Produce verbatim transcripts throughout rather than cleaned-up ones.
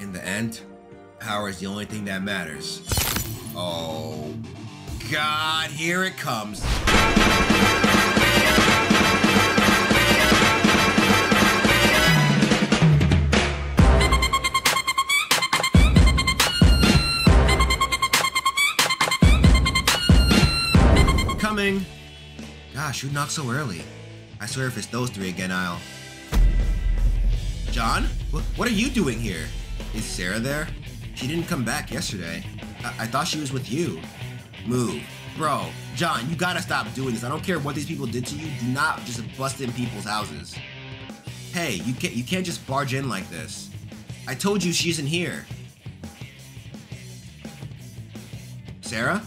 In the end, power is the only thing that matters. Oh, God, here it comes. Coming. Gosh, you knocked so early. I swear if it's those three again, I'll... John? What are you doing here? Is Sarah there? She didn't come back yesterday. I, I thought she was with you. Move. Bro, John, you gotta stop doing this. I don't care what these people did to you. Do not just bust in people's houses. Hey, you can't, you can't just barge in like this. I told you she isn't here. Sarah?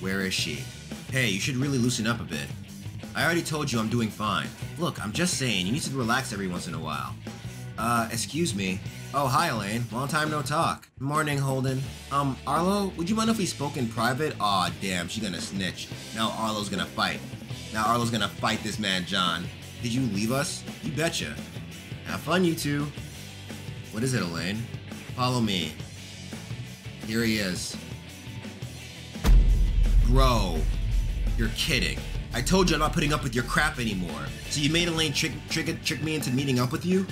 Where is she? Hey, you should really loosen up a bit. I already told you I'm doing fine. Look, I'm just saying, you need to relax every once in a while. Uh, excuse me. Oh, hi, Elaine. Long time no talk. Morning, Holden. Um, Arlo, would you mind if we spoke in private? Aw, damn, she's gonna snitch. Now Arlo's gonna fight. Now Arlo's gonna fight this man, John. Did you leave us? You betcha. Have fun, you two. What is it, Elaine? Follow me. Here he is. Bro, you're kidding. I told you I'm not putting up with your crap anymore. So you made Elaine trick, trick, trick me into meeting up with you?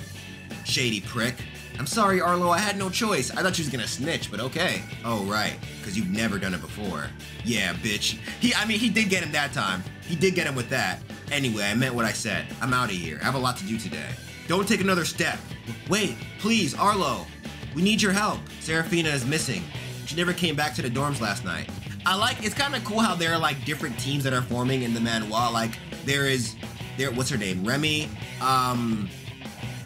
Shady prick. I'm sorry, Arlo, I had no choice. I thought she was gonna snitch, but okay. Oh, right, because you've never done it before. Yeah, bitch. He, I mean, he did get him that time. He did get him with that. Anyway, I meant what I said. I'm out of here. I have a lot to do today. Don't take another step. Wait, please, Arlo. We need your help. Seraphina is missing. She never came back to the dorms last night. I like, it's kind of cool how there are like different teams that are forming in the manhwa. Like there is, there, what's her name? Remy, um,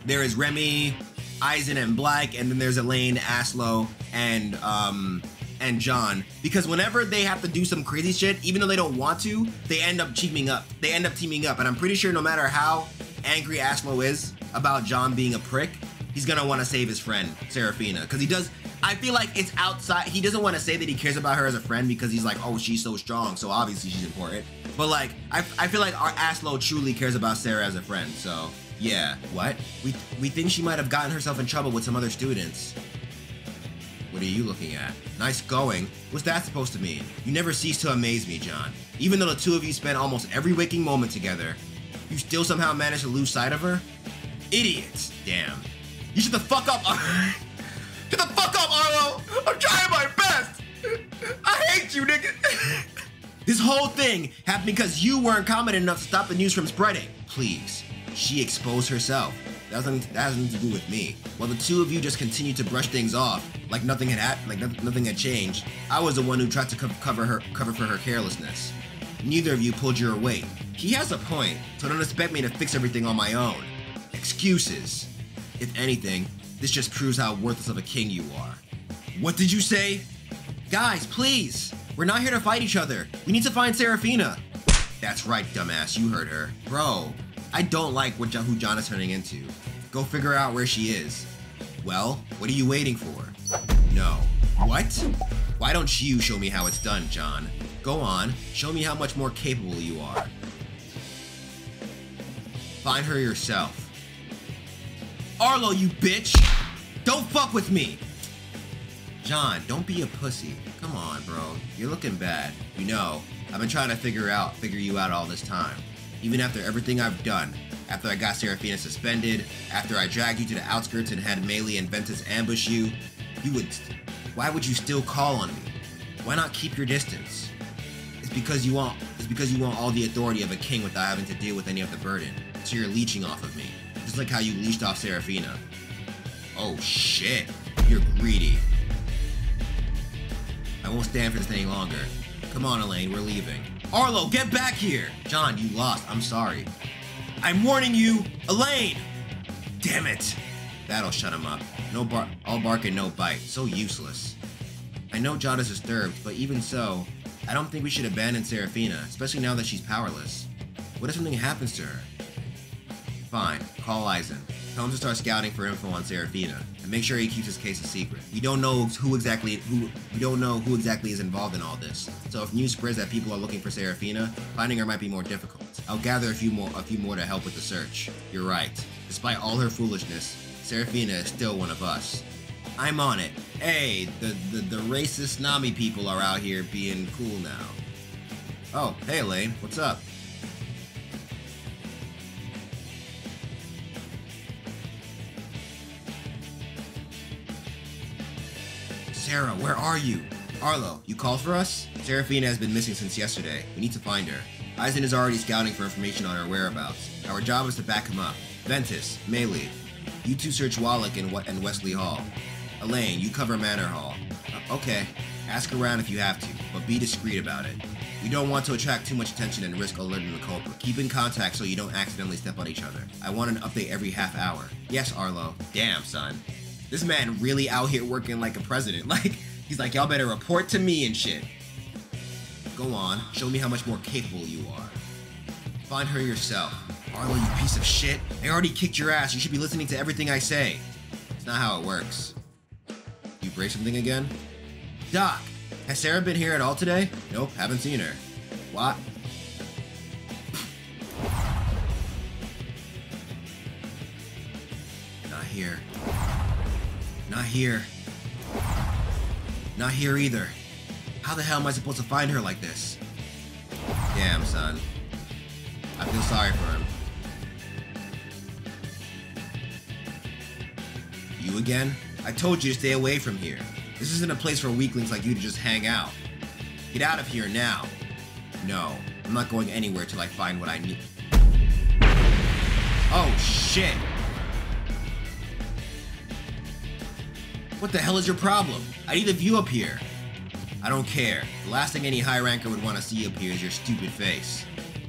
there is Remy, Eisen and Black, and then there's Elaine, Aslo, and, um, and John. Because whenever they have to do some crazy shit, even though they don't want to, they end up teaming up. They end up teaming up. And I'm pretty sure no matter how angry Aslo is about John being a prick, he's gonna want to save his friend, Seraphina. Because he does... I feel like it's outside. He doesn't want to say that he cares about her as a friend because he's like, oh, she's so strong, so obviously she's important. But like, I, I feel like our Aslo truly cares about Sarah as a friend, so yeah. What? We, we think she might have gotten herself in trouble with some other students. What are you looking at? Nice going. What's that supposed to mean? You never cease to amaze me, John. Even though the two of you spend almost every waking moment together, you still somehow manage to lose sight of her? Idiots. Damn. You shut the fuck up, Arlo. Shut the fuck up, Arlo! I'm trying my best! I hate you, nigga! This whole thing happened because you weren't confident enough to stop the news from spreading. Please, she exposed herself. That has nothing, that has nothing to do with me. While the two of you just continued to brush things off, like nothing had happened, like nothing, nothing had changed, I was the one who tried to co cover her, cover for her carelessness. Neither of you pulled your weight. He has a point, so don't expect me to fix everything on my own. Excuses. If anything, this just proves how worthless of a king you are. What did you say? Guys, please! We're not here to fight each other. We need to find Seraphina. That's right, dumbass. You heard her. Bro, I don't like what, who John is turning into. Go figure out where she is. Well, what are you waiting for? No. What? Why don't you show me how it's done, John? Go on. Show me how much more capable you are. Find her yourself. Arlo, you bitch! Don't fuck with me! John, don't be a pussy. Come on, bro. You're looking bad. You know, I've been trying to figure out, figure you out all this time. Even after everything I've done. After I got Seraphina suspended, after I dragged you to the outskirts and had Melee and Ventus ambush you, you would... Why would you still call on me? Why not keep your distance? It's because you want... It's because you want all the authority of a king without having to deal with any of the burden. So you're leeching off of me. Just like how you leashed off Seraphina. Oh shit, you're greedy. I won't stand for this any longer. Come on, Elaine, we're leaving. Arlo, get back here! John, you lost, I'm sorry. I'm warning you, Elaine! Damn it! That'll shut him up. No bark, all bark and no bite, so useless. I know John is disturbed, but even so, I don't think we should abandon Seraphina, especially now that she's powerless. What if something happens to her? Fine, call Eisen. Tell him to start scouting for info on Seraphina, and make sure he keeps his case a secret. We don't know who exactly who we don't know who exactly is involved in all this. So if news spreads that people are looking for Seraphina, finding her might be more difficult. I'll gather a few more a few more to help with the search. You're right. Despite all her foolishness, Seraphina is still one of us. I'm on it. Hey, the, the, the racist Nami people are out here being cool now. Oh, hey Elaine, what's up? Sarah, where are you? Arlo, you called for us? Seraphina has been missing since yesterday. We need to find her. Eisen is already scouting for information on her whereabouts. Our job is to back him up. Ventus, Maylee, you two search Wallach and, and Wesley Hall. Elaine, you cover Manor Hall. Uh, okay, ask around if you have to, but be discreet about it. We don't want to attract too much attention and risk alerting the culprit. Keep in contact so you don't accidentally step on each other. I want an update every half hour. Yes, Arlo. Damn, son. This man really out here working like a president. Like, he's like, y'all better report to me and shit. Go on, show me how much more capable you are. Find her yourself. Arlo, you piece of shit. I already kicked your ass. You should be listening to everything I say. It's not how it works. You break something again? Doc, has Sarah been here at all today? Nope, haven't seen her. What? Not here. Not here. Not here either. How the hell am I supposed to find her like this? Damn, son. I feel sorry for him. You again? I told you to stay away from here. This isn't a place for weaklings like you to just hang out. Get out of here now. No, I'm not going anywhere till I find what I need. Oh, shit! What the hell is your problem? I need a view up here. I don't care. The last thing any high ranker would want to see up here is your stupid face.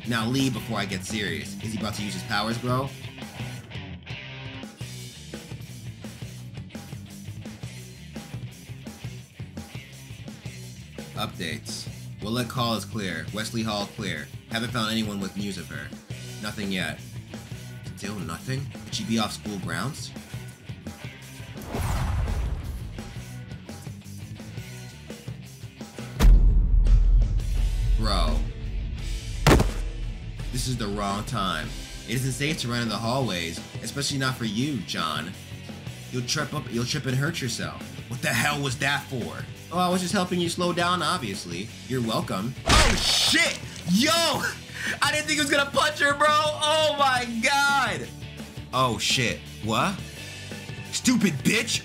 Now leave before I get serious. Is he about to use his powers, bro? Updates. Willett Hall is clear. Wesley Hall clear. Haven't found anyone with news of her. Nothing yet. Still nothing? Could she be off school grounds? Bro. This is the wrong time. It isn't safe to run in the hallways, especially not for you, John. You'll trip up, you'll trip and hurt yourself. What the hell was that for? Oh, I was just helping you slow down, obviously. You're welcome. Oh shit! Yo! I didn't think he was gonna punch her, bro! Oh my god! Oh shit. What? Stupid bitch!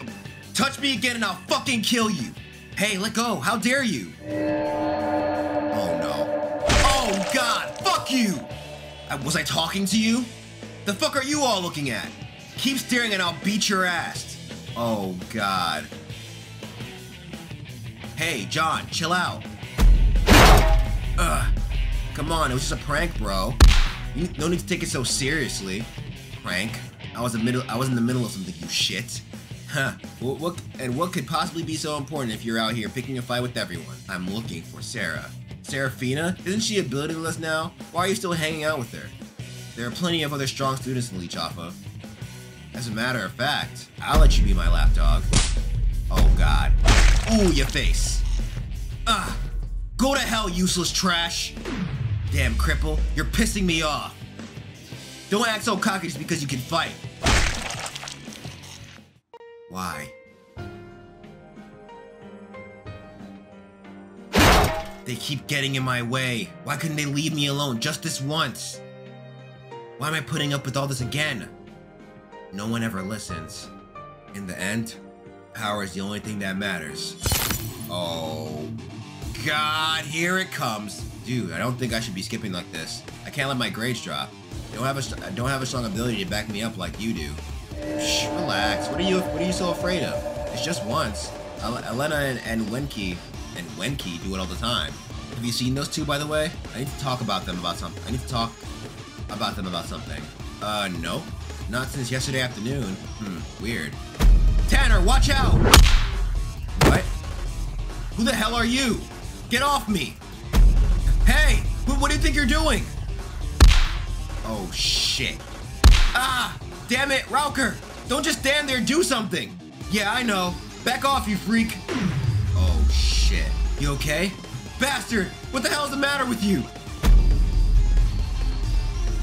Touch me again and I'll fucking kill you! Hey, let go! How dare you! Oh no. Oh god! Fuck you! Was I talking to you? The fuck are you all looking at? Keep staring and I'll beat your ass. Oh, God. Hey, John, chill out. Ugh. Come on, it was just a prank, bro. You no need to take it so seriously. Prank? I was in the middle, I was in the middle of something, you shit. Huh. What, what, and what could possibly be so important if you're out here picking a fight with everyone? I'm looking for Sarah. Seraphina? Isn't she abilityless now? Why are you still hanging out with her? There are plenty of other strong students to leech off of. As a matter of fact, I'll let you be my lapdog. Oh god. Ooh, your face. Ah! Go to hell, useless trash! Damn cripple, you're pissing me off. Don't act so cocky just because you can fight. Why? They keep getting in my way. Why couldn't they leave me alone just this once? Why am I putting up with all this again? No one ever listens. In the end, power is the only thing that matters. Oh, God, here it comes. Dude, I don't think I should be skipping like this. I can't let my grades drop. I don't have a, I don't have a strong ability to back me up like you do. Shh, relax. What are you, what are you so afraid of? It's just once. Elena and, and Wenki and Wenki do it all the time. Have you seen those two, by the way? I need to talk about them about something. I need to talk about them about something. Uh, no. Not since yesterday afternoon. Hmm, weird. Tanner, watch out! What? Who the hell are you? Get off me! Hey! What do you think you're doing? Oh, shit. Ah! Damn it, Rauker! Don't just stand there, do something! Yeah, I know. Back off, you freak! Oh, shit. You okay? Bastard! What the hell is the matter with you?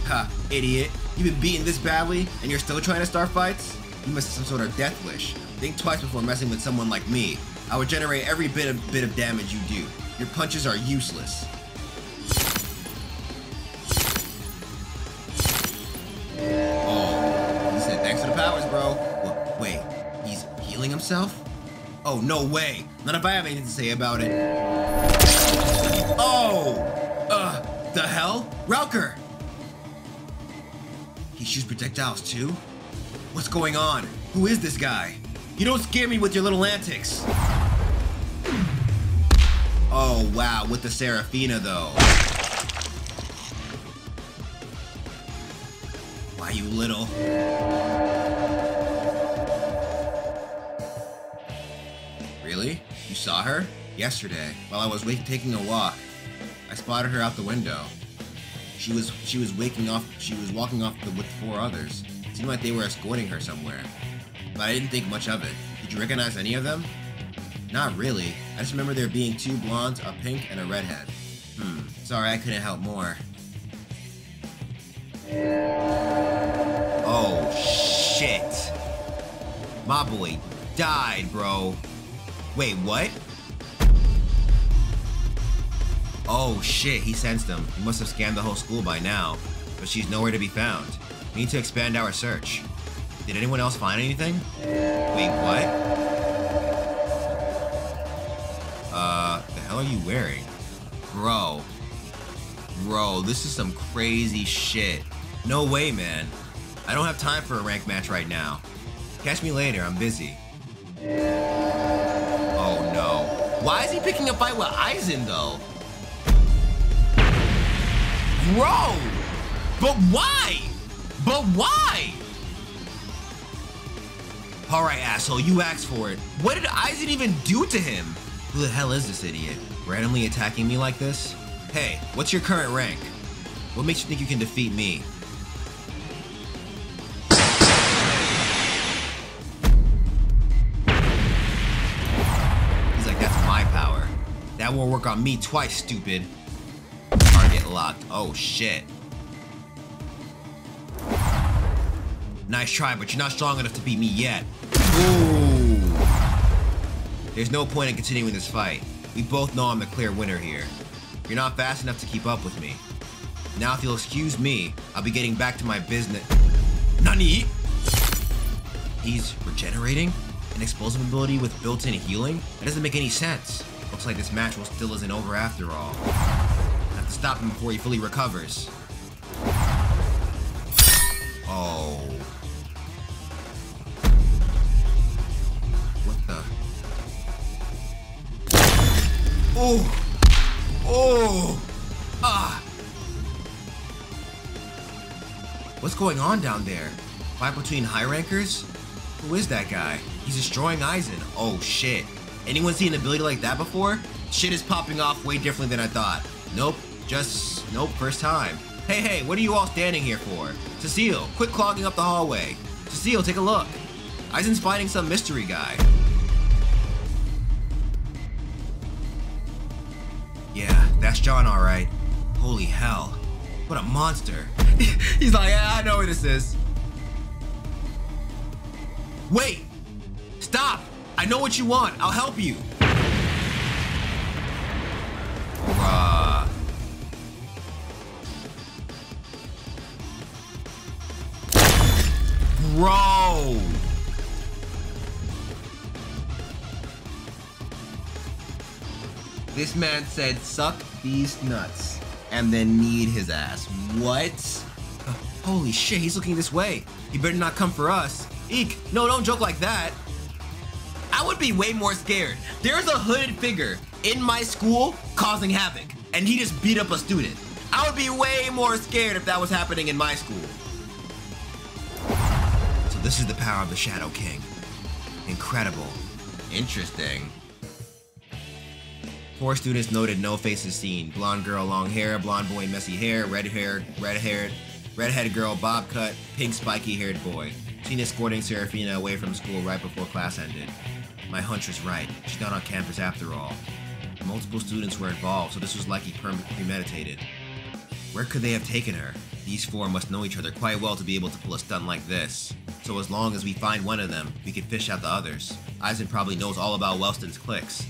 Ha, idiot. You've been beaten this badly, and you're still trying to start fights? You must have some sort of death wish. Think twice before messing with someone like me. I would generate every bit of, bit of damage you do. Your punches are useless. Oh, he said thanks for the powers, bro. Well, wait, he's healing himself? Oh, no way. Not if I have anything to say about it. Oh! Uh, the hell? Rauker! He shoots projectiles too? What's going on? Who is this guy? You don't scare me with your little antics. Oh wow, with the Seraphina though. Why you little? Really? You saw her? Yesterday, while I was taking a walk. I spotted her out the window. She was she was waking off she was walking off the, with four others. It seemed like they were escorting her somewhere. But I didn't think much of it. Did you recognize any of them? Not really. I just remember there being two blondes, a pink, and a redhead. Hmm. Sorry, I couldn't help more. Oh, shit. My boy died, bro. Wait, what? Oh, shit, he sensed them. He must have scanned the whole school by now. But she's nowhere to be found. We need to expand our search. Did anyone else find anything? Wait, what? Uh, the hell are you wearing? Bro. Bro, this is some crazy shit. No way, man. I don't have time for a rank match right now. Catch me later, I'm busy. Oh no. Why is he picking a fight with Eisen, though? Bro! But why? But why? Alright, asshole, you asked for it. What did Eisen even do to him? Who the hell is this idiot? Randomly attacking me like this? Hey, what's your current rank? What makes you think you can defeat me? He's like, that's my power. That won't work on me twice, stupid. Target locked. Oh, shit. Nice try, but you're not strong enough to beat me yet. Ooh. There's no point in continuing this fight. We both know I'm the clear winner here. You're not fast enough to keep up with me. Now if you'll excuse me, I'll be getting back to my business. Nani? He's regenerating? An explosive ability with built-in healing? That doesn't make any sense. Looks like this match still isn't over after all. I have to stop him before he fully recovers. Oh. Oh! Oh! Ah! What's going on down there? Fight between high rankers? Who is that guy? He's destroying Eisen. Oh shit. Anyone seen an ability like that before? Shit is popping off way differently than I thought. Nope. Just, nope, first time. Hey, hey, what are you all standing here for? Cecile, quit clogging up the hallway. Cecile, take a look. Eisen's fighting some mystery guy. Yeah, that's John, all right. Holy hell. What a monster. He's like, yeah, I know who this is. Wait. Stop. I know what you want. I'll help you. Uh, bro. This man said, suck these nuts, and then kneed his ass. What? Uh, holy shit, he's looking this way. He better not come for us. Eek, no, don't joke like that. I would be way more scared. There's a hooded figure in my school causing havoc, and he just beat up a student. I would be way more scared if that was happening in my school. So this is the power of the Shadow King. Incredible. Interesting. Four students noted, no faces seen. Blonde girl, long hair. Blonde boy, messy hair. Red haired, red haired, redheaded girl, bob cut. Pink, spiky haired boy. Seen escorting Seraphina away from school right before class ended. My hunch was right. She's not on campus after all. Multiple students were involved, so this was likely premeditated. Where could they have taken her? These four must know each other quite well to be able to pull a stunt like this. So as long as we find one of them, we can fish out the others. Eisen probably knows all about Wellston's cliques.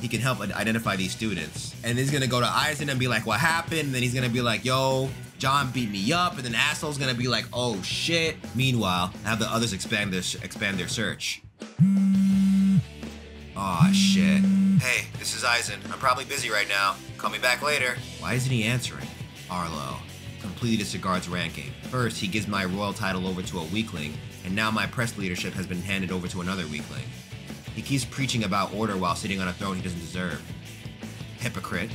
He can help identify these students. And he's gonna go to Eisen and be like, what happened? And then he's gonna be like, yo, John beat me up. And then Asshole's gonna be like, oh shit. Meanwhile, have the others expand their, expand their search. Aw, shit. Hey, this is Eisen. I'm probably busy right now. Call me back later. Why isn't he answering? Arlo completely disregards ranking. First, he gives my royal title over to a weakling, and now my press leadership has been handed over to another weakling. He keeps preaching about order while sitting on a throne he doesn't deserve. Hypocrite.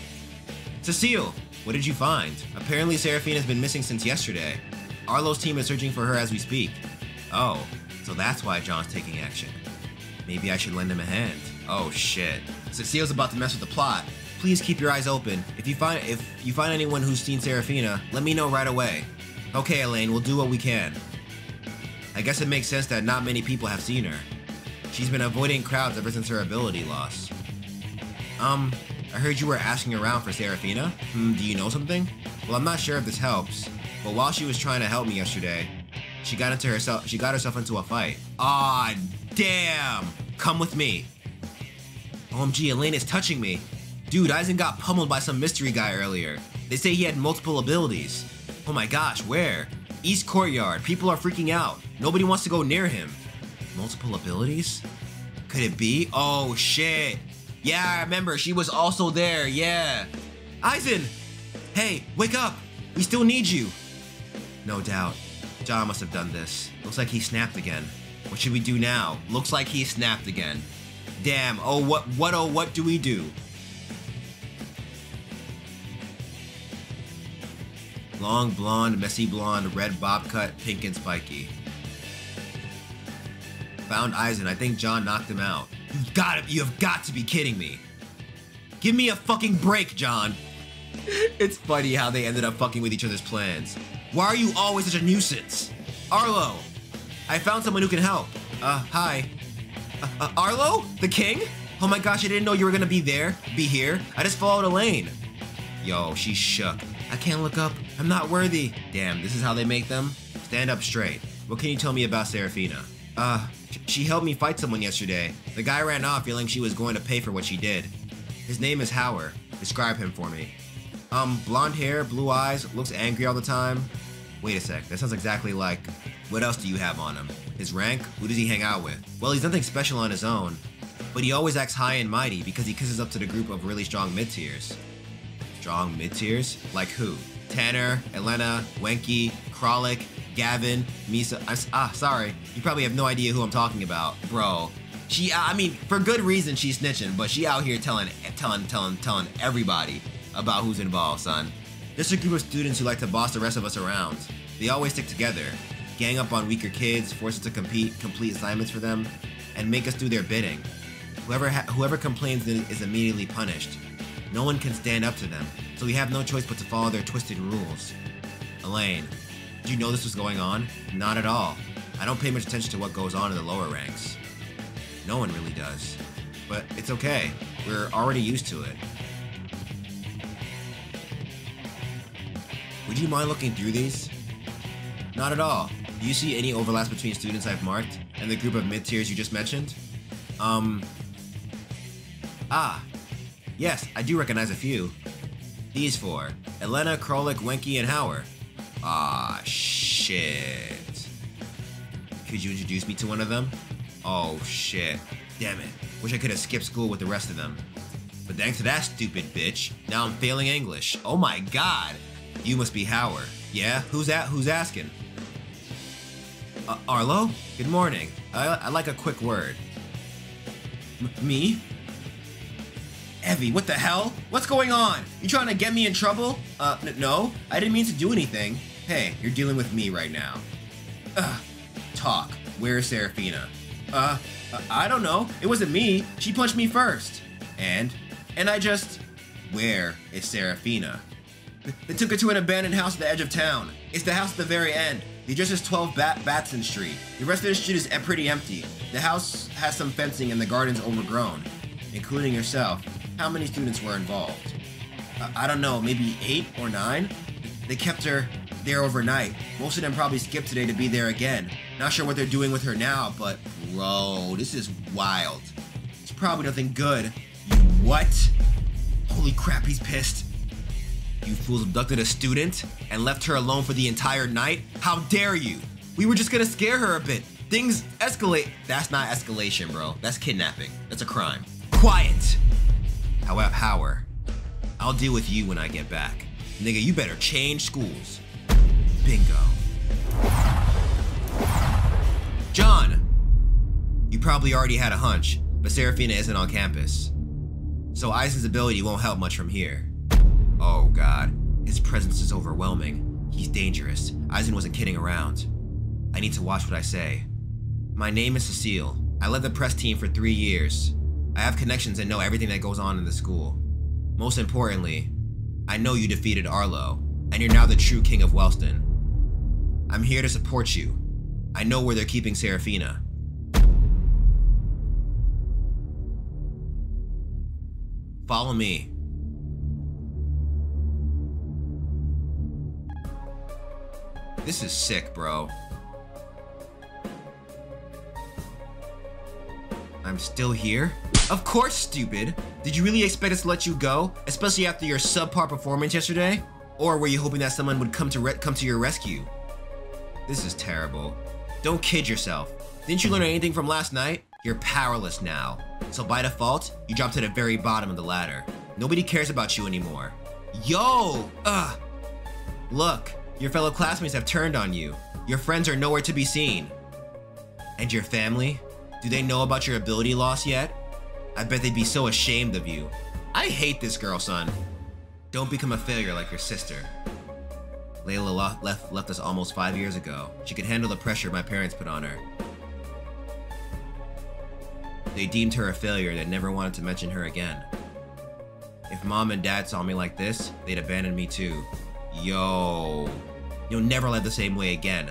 Cecile, what did you find? Apparently Seraphina has been missing since yesterday. Arlo's team is searching for her as we speak. Oh, so that's why John's taking action. Maybe I should lend him a hand. Oh shit. Cecile's about to mess with the plot. Please keep your eyes open. If you find if you find anyone who's seen Seraphina, let me know right away. Okay, Elaine, we'll do what we can. I guess it makes sense that not many people have seen her. She's been avoiding crowds ever since her ability loss. Um, I heard you were asking around for Seraphina. Hmm, do you know something? Well, I'm not sure if this helps, but while she was trying to help me yesterday, she got into herself. She got herself into a fight. Ah, damn! Come with me. O M G, Elaine is touching me. Dude, Eisen got pummeled by some mystery guy earlier. They say he had multiple abilities. Oh my gosh, where? East Courtyard. People are freaking out. Nobody wants to go near him. Multiple abilities? Could it be? Oh shit. Yeah, I remember. She was also there. Yeah. Eisen! Hey, wake up. We still need you. No doubt. John must have done this. Looks like he snapped again. What should we do now? Looks like he snapped again. Damn. Oh, what, what, oh, what do we do? Long blonde, messy blonde, red bob cut, pink and spiky. Found Eisen. I think John knocked him out. You've got to, you have got to be kidding me. Give me a fucking break, John. It's funny how they ended up fucking with each other's plans. Why are you always such a nuisance? Arlo, I found someone who can help. Uh, hi. Uh, uh, Arlo? The king? Oh my gosh, I didn't know you were gonna be there, be here. I just followed Elaine. Yo, she's shook. I can't look up. I'm not worthy. Damn, this is how they make them? Stand up straight. What can you tell me about Seraphina? Uh, she helped me fight someone yesterday. The guy ran off feeling she was going to pay for what she did. His name is Hauer. Describe him for me. Um, blonde hair, blue eyes, looks angry all the time. Wait a sec, that sounds exactly like... What else do you have on him? His rank? Who does he hang out with? Well, he's nothing special on his own, but he always acts high and mighty because he kisses up to the group of really strong mid-tiers. Strong mid-tiers? Like who? Tanner, Elena, Wenke, Krolik, Gavin, Misa, I, ah, sorry. You probably have no idea who I'm talking about, bro. She, I mean, for good reason she's snitching, but she out here telling, telling, telling, telling everybody about who's involved, son. This is a group of students who like to boss the rest of us around. They always stick together, gang up on weaker kids, force us to compete, complete assignments for them, and make us do their bidding. Whoever, ha whoever complains is immediately punished. No one can stand up to them, so we have no choice but to follow their twisted rules. Elaine. Did you know this was going on? Not at all. I don't pay much attention to what goes on in the lower ranks. No one really does. But it's okay. We're already used to it. Would you mind looking through these? Not at all. Do you see any overlaps between students I've marked and the group of mid-tiers you just mentioned? Um... Ah. Yes, I do recognize a few. These four. Elena, Krolik, Wenke, and Hauer. Ah, shit. Could you introduce me to one of them? Oh, shit. Damn it. Wish I could have skipped school with the rest of them. But thanks to that stupid bitch, now I'm failing English. Oh my god. You must be Hauer. Yeah? Who's that? Who's asking? Uh, Arlo? Good morning. I I'd like a quick word. M me? Evie, what the hell? What's going on? You trying to get me in trouble? Uh, n no. I didn't mean to do anything. Hey, you're dealing with me right now. Ugh. Talk. Where is Seraphina? Uh, I don't know. It wasn't me. She punched me first. And? And I just... Where is Seraphina? They took her to an abandoned house at the edge of town. It's the house at the very end. The address is twelve Batson Street. The rest of the street is pretty empty. The house has some fencing and the garden's overgrown. Including yourself. How many students were involved? Uh, I don't know, maybe eight or nine? They kept her... there overnight. Most of them probably skipped today to be there again. Not sure what they're doing with her now, but bro, this is wild. It's probably nothing good. You what? Holy crap, he's pissed. You fools abducted a student and left her alone for the entire night? How dare you? We were just gonna scare her a bit. Things escalate. That's not escalation, bro. That's kidnapping. That's a crime. Quiet! However, Howard, I'll deal with you when I get back. Nigga, you better change schools. Bingo. John! You probably already had a hunch, but Seraphina isn't on campus. So Eisen's ability won't help much from here. Oh God, his presence is overwhelming. He's dangerous. Eisen wasn't kidding around. I need to watch what I say. My name is Cecile. I led the press team for three years. I have connections and know everything that goes on in the school. Most importantly, I know you defeated Arlo, and you're now the true king of Wellston. I'm here to support you. I know where they're keeping Seraphina. Follow me. This is sick, bro. I'm still here? Of course, stupid. Did you really expect us to let you go? Especially after your subpar performance yesterday? Or were you hoping that someone would come to re come to your rescue? This is terrible. Don't kid yourself. Didn't you learn anything from last night? You're powerless now. So by default, you dropped to the very bottom of the ladder. Nobody cares about you anymore. Yo! Ugh! Look, your fellow classmates have turned on you. Your friends are nowhere to be seen. And your family? Do they know about your ability loss yet? I bet they'd be so ashamed of you. I hate this girl, son. Don't become a failure like your sister. Layla left, left us almost five years ago. She could handle the pressure my parents put on her. They deemed her a failure and I never wanted to mention her again. If mom and dad saw me like this, they'd abandon me too. Yo. You'll never live the same way again.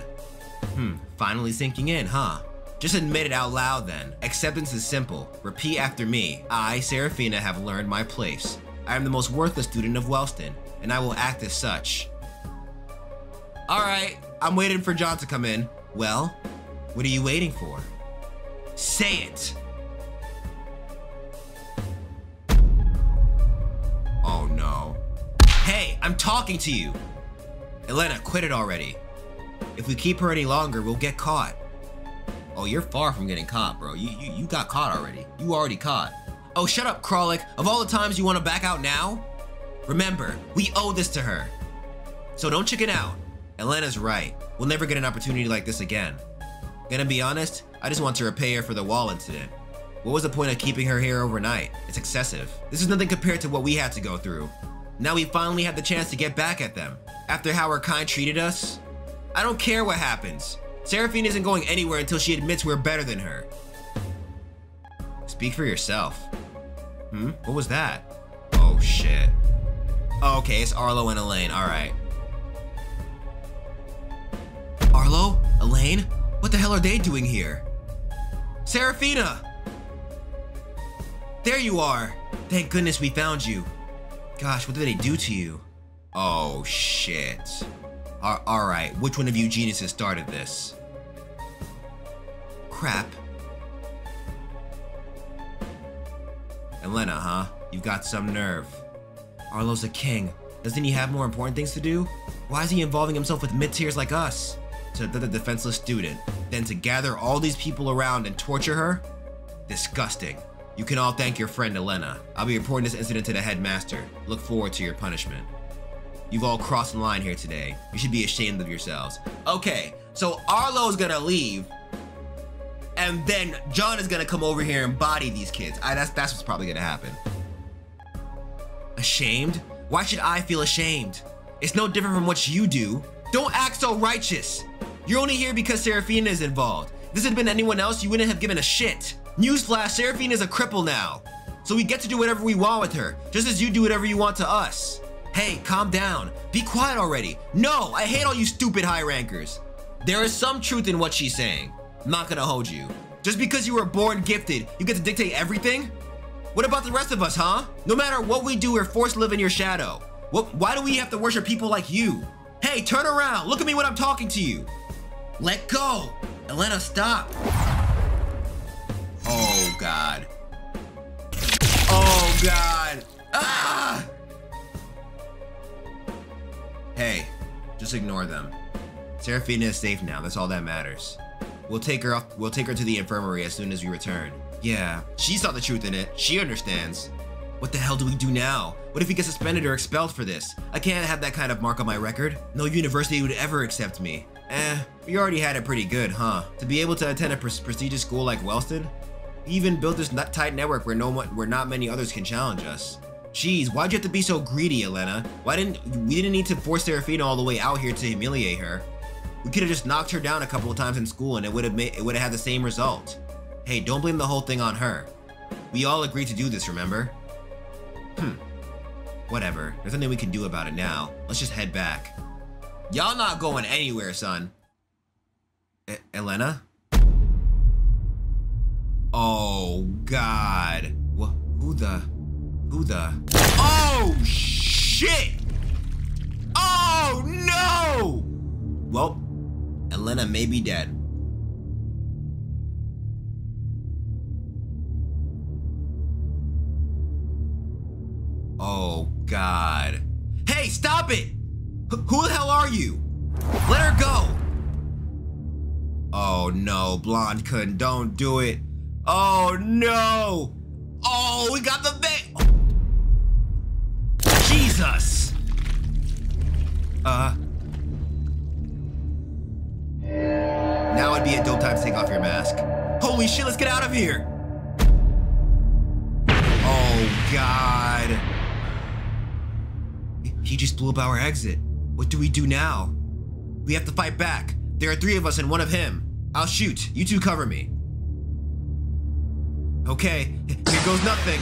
Hmm, finally sinking in, huh? Just admit it out loud then. Acceptance is simple. Repeat after me. I, Seraphina, have learned my place. I am the most worthless student of Wellston, and I will act as such. Alright, I'm waiting for John to come in. Well, what are you waiting for? Say it! Oh no. Hey, I'm talking to you! Elena, quit it already. If we keep her any longer, we'll get caught. Oh, you're far from getting caught, bro. You, you you got caught already. You already caught. Oh, shut up, Krolik. Of all the times you want to back out now? Remember, we owe this to her. So don't chicken out. Elena's right. We'll never get an opportunity like this again. Gonna be honest, I just want to repay her for the wall incident. What was the point of keeping her here overnight? It's excessive. This is nothing compared to what we had to go through. Now we finally have the chance to get back at them. After how her kind treated us? I don't care what happens. Seraphina isn't going anywhere until she admits we're better than her. Speak for yourself. Hmm? What was that? Oh, shit. Oh, okay, it's Arlo and Elaine. All right. Arlo? Elaine? What the hell are they doing here? Seraphina! There you are! Thank goodness we found you. Gosh, what did they do to you? Oh, shit. Alright, which one of you geniuses started this? Crap. Elena, huh? You've got some nerve. Arlo's a king. Doesn't he have more important things to do? Why is he involving himself with mid-tiers like us? To another defenseless student. Then to gather all these people around and torture her? Disgusting. You can all thank your friend Elena. I'll be reporting this incident to the headmaster. Look forward to your punishment. You've all crossed the line here today. You should be ashamed of yourselves. Okay, so Arlo's gonna leave, and then John is gonna come over here and body these kids. I, that's, that's what's probably gonna happen. Ashamed? Why should I feel ashamed? It's no different from what you do. Don't act so righteous. You're only here because Seraphina is involved. If this had been anyone else, you wouldn't have given a shit. Newsflash, Seraphina is a cripple now. So we get to do whatever we want with her, just as you do whatever you want to us. Hey, calm down. Be quiet already. No, I hate all you stupid high rankers. There is some truth in what she's saying. I'm not gonna hold you. Just because you were born gifted, you get to dictate everything? What about the rest of us, huh? No matter what we do, we're forced to live in your shadow. What, why do we have to worship people like you? Hey, turn around. Look at me when I'm talking to you. Let go and let us stop. Oh, God. Oh, God. Ah! Hey, just ignore them. Seraphina is safe now. That's all that matters. We'll take her off. We'll take her to the infirmary as soon as we return. Yeah, she saw the truth in it. She understands. What the hell do we do now? What if we get suspended or expelled for this? I can't have that kind of mark on my record. No university would ever accept me. Eh, we already had it pretty good, huh? To be able to attend a pre prestigious school like Wellston? We even built this nut tight network where no one, where not many others can challenge us. Jeez, why'd you have to be so greedy, Elena? Why didn't we didn't need to force Seraphina all the way out here to humiliate her? We could have just knocked her down a couple of times in school, and it would have made it would have had the same result. Hey, don't blame the whole thing on her. We all agreed to do this, remember? Hmm. Whatever. There's nothing we can do about it now. Let's just head back. Y'all not going anywhere, son. E- Elena? Oh, God. Wh- who the? Who the? Oh, shit! Oh, no! Well, Elena may be dead. Oh, God. Hey, stop it! H- who the hell are you? Let her go! Oh, no, blonde couldn't. Don't do it. Oh, no! Oh, we got the va- oh. Jesus! Uh... Now would be a dope time to take off your mask. Holy shit, let's get out of here! Oh, God. He just blew up our exit. What do we do now? We have to fight back. There are three of us and one of him. I'll shoot. You two cover me. Okay, here goes nothing.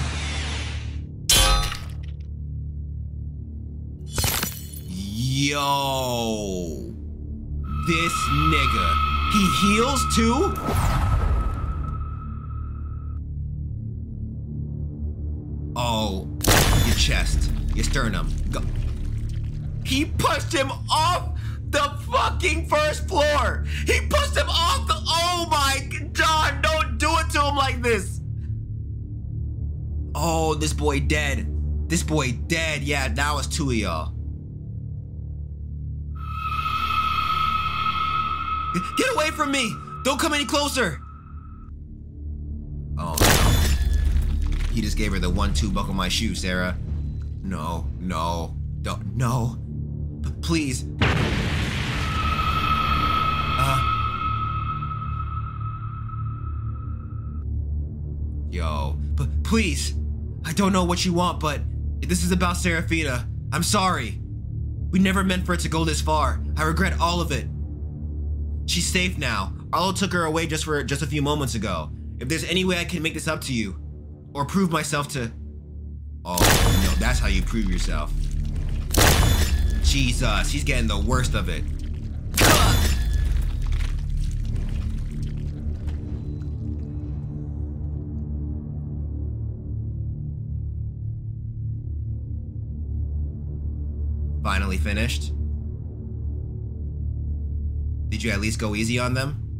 Yo. This nigga. He heals too? Oh, your chest, your sternum. Go. He pushed him off the fucking first floor. He pushed him off the, oh my, John, don't do it to him like this. Oh, this boy dead. This boy dead. Yeah, now it's two of y'all. Get away from me. Don't come any closer. Oh, no. He just gave her the one, two, buckle my shoe, Sarah. No, no. Don't, no, P please. Uh. Yo, P please. I don't know what you want, but this is about Seraphina. I'm sorry. We never meant for it to go this far. I regret all of it. She's safe now. Arlo took her away just for just a few moments ago. If there's any way I can make this up to you, or prove myself to, oh no, that's how you prove yourself. Jesus, he's getting the worst of it. Finally finished? Did you at least go easy on them?